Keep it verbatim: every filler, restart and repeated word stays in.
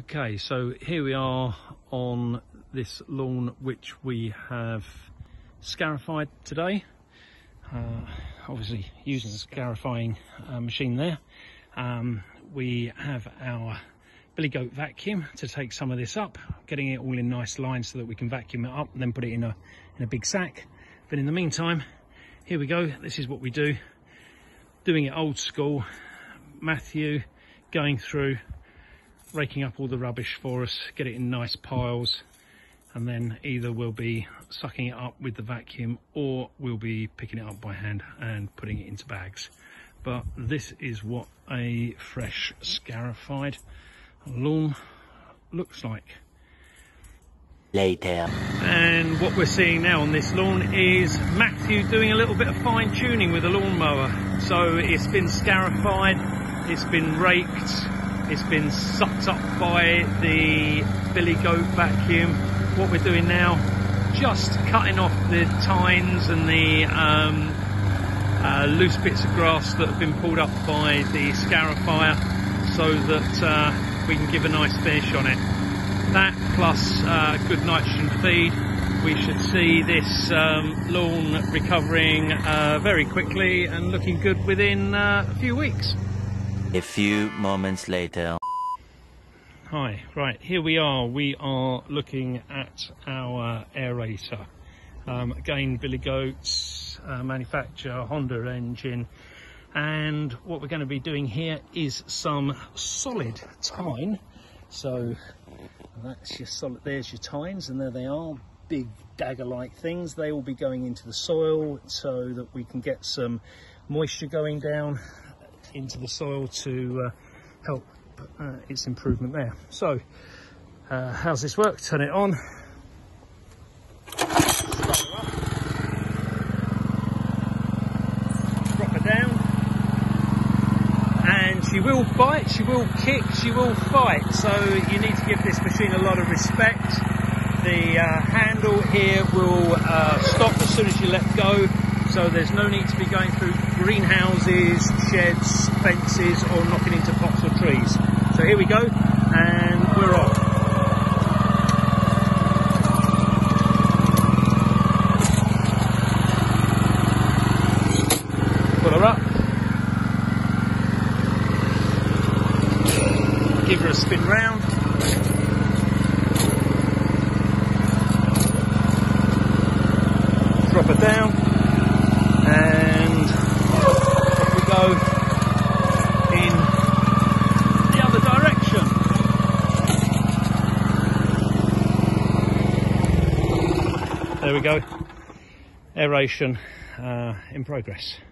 Okay, so here we are on this lawn which we have scarified today. Uh, obviously using the scarifying uh, machine there. Um, we have our Billy Goat vacuum to take some of this up, getting it all in nice lines so that we can vacuum it up and then put it in a, in a big sack. But in the meantime, here we go. This is what we do. Doing it old school. Matthew going through, raking up all the rubbish for us, get it in nice piles, and then either we'll be sucking it up with the vacuum or we'll be picking it up by hand and putting it into bags. But this is what a fresh scarified lawn looks like. Later. And what we're seeing now on this lawn is Matthew doing a little bit of fine tuning with a lawnmower. So it's been scarified, it's been raked, it's been sucked up by the Billy Goat vacuum. What we're doing now, just cutting off the tines and the um, uh, loose bits of grass that have been pulled up by the scarifier so that uh, we can give a nice finish on it. That plus uh, good nitrogen feed, we should see this um, lawn recovering uh, very quickly and looking good within uh, a few weeks. A few moments later. Hi, right, here we are. We are looking at our aerator. Um, again, Billy Goat's uh, manufacturer, Honda engine. And what we're going to be doing here is some solid tine. So that's your solid, there's your tines, and there they are, big dagger-like things. They will be going into the soil so that we can get some moisture going down into the soil to uh, help uh, its improvement there. So uh, how's this work? Turn it on. Drop her down. And she will bite, she will kick, she will fight. So you need to give this machine a lot of respect. The uh, handle here will uh, stop as soon as you let go. So there's no need to be going through greenhouses, sheds, fences, or knocking into pots or trees. So here we go, and we're off. Pull her up. Give her a spin round. Drop her down. And off we go in the other direction. There we go. Aeration uh, in progress.